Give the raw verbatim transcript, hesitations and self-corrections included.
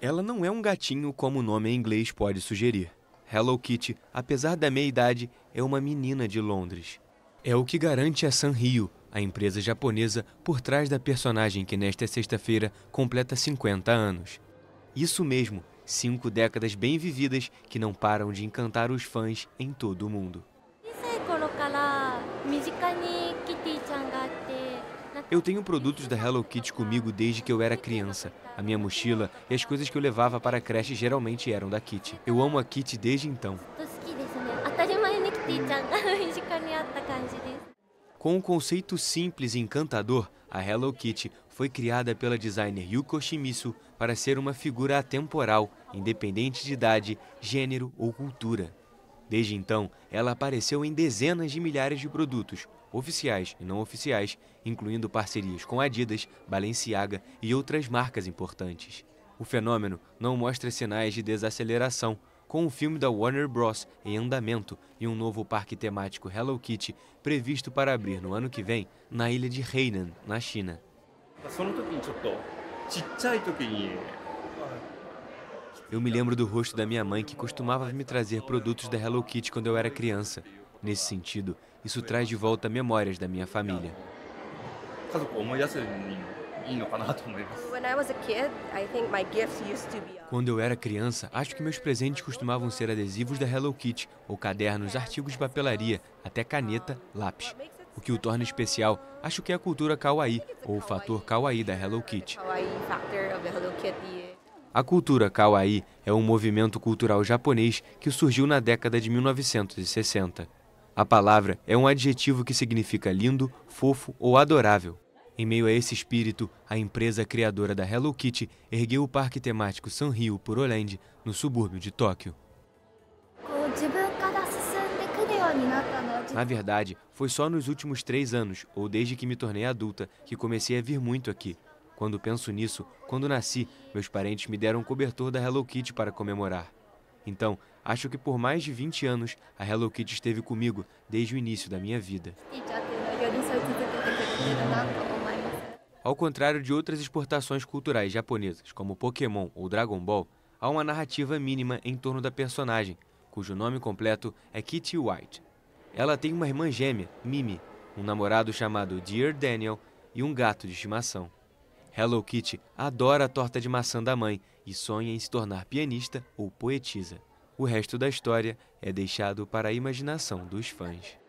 Ela não é um gatinho como o nome em inglês pode sugerir. Hello Kitty, apesar da meia-idade, é uma menina de Londres. É o que garante a Sanrio, a empresa japonesa por trás da personagem que nesta sexta-feira completa cinquenta anos. Isso mesmo, cinco décadas bem vividas que não param de encantar os fãs em todo o mundo. Eu tenho produtos da Hello Kitty comigo desde que eu era criança. A minha mochila e as coisas que eu levava para a creche geralmente eram da Kitty. Eu amo a Kitty desde então. Com um conceito simples e encantador, a Hello Kitty foi criada pela designer Yuko Shimizu para ser uma figura atemporal, independente de idade, gênero ou cultura. Desde então, ela apareceu em dezenas de milhares de produtos, oficiais e não oficiais, incluindo parcerias com Adidas, Balenciaga e outras marcas importantes. O fenômeno não mostra sinais de desaceleração, com o filme da Warner Bros. Em andamento e um novo parque temático Hello Kitty previsto para abrir no ano que vem na ilha de Hainan, na China. Eu me lembro do rosto da minha mãe que costumava me trazer produtos da Hello Kitty quando eu era criança. Nesse sentido, isso traz de volta memórias da minha família. Quando eu era criança, acho que meus presentes costumavam ser adesivos da Hello Kitty, ou cadernos, artigos de papelaria, até caneta, lápis. O que o torna especial, acho que é a cultura kawaii, ou o fator kawaii da Hello Kitty. A cultura kawaii é um movimento cultural japonês que surgiu na década de mil novecentos e sessenta. A palavra é um adjetivo que significa lindo, fofo ou adorável. Em meio a esse espírito, a empresa criadora da Hello Kitty ergueu o parque temático Sanrio Puroland, no subúrbio de Tóquio. Na verdade, foi só nos últimos três anos, ou desde que me tornei adulta, que comecei a vir muito aqui. Quando penso nisso, quando nasci, meus parentes me deram um cobertor da Hello Kitty para comemorar. Então, acho que por mais de vinte anos, a Hello Kitty esteve comigo desde o início da minha vida. Ao contrário de outras exportações culturais japonesas, como Pokémon ou Dragon Ball, há uma narrativa mínima em torno da personagem, cujo nome completo é Kitty White. Ela tem uma irmã gêmea, Mimi, um namorado chamado Dear Daniel e um gato de estimação. Hello Kitty adora a torta de maçã da mãe e sonha em se tornar pianista ou poetisa. O resto da história é deixado para a imaginação dos fãs.